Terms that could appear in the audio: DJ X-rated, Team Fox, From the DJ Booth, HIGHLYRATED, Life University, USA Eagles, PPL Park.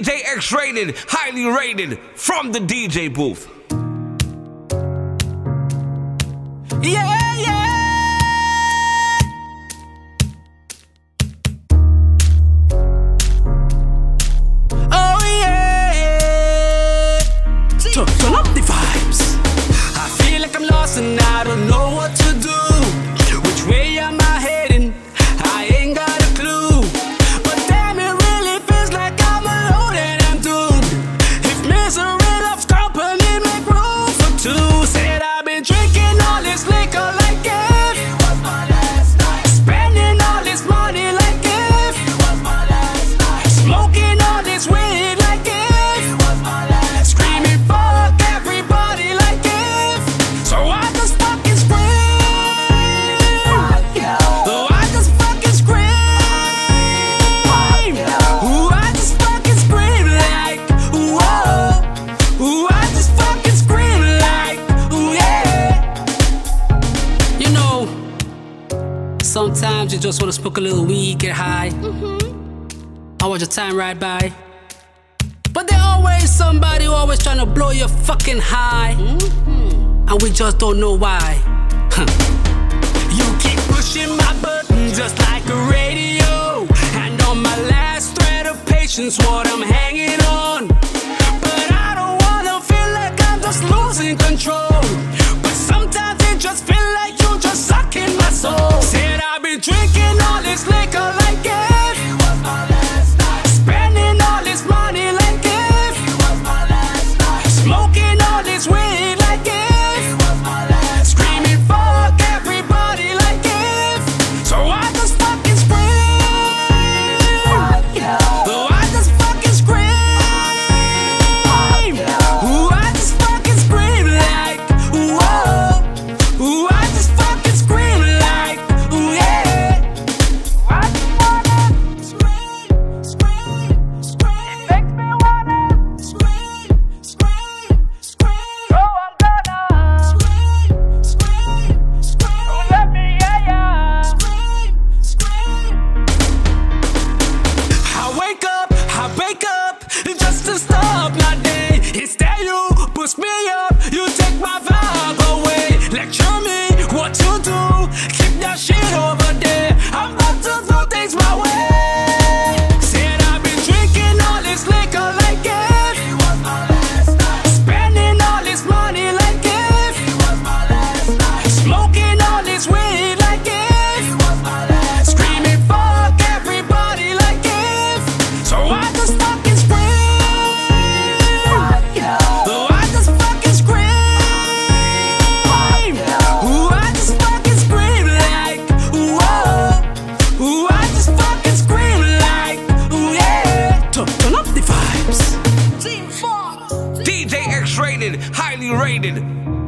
DJ X-rated, highly rated, from the DJ booth. Yeah, yeah. Sometimes you just want to smoke a little weed, get high. I watch your time ride by. But there's always somebody always trying to blow your fucking high. And we just don't know why. You keep pushing my button just like a radio. And on my last thread of patience, what I'm hanging on. But I don't want to feel like I'm just losing control. But sometimes it just feels like you're just sucking my soul. Drinking all this liquor like it was my last night. Spending all this money like it was my last night. Smoking all this weed like it was my last. Screaming fuck everybody like it. So I just fucking scream. Though I just fucking scream. Ooh, I just fucking scream like, whoa. Ooh, I just fucking scream. Team Fox. DJ X-rated, highly rated.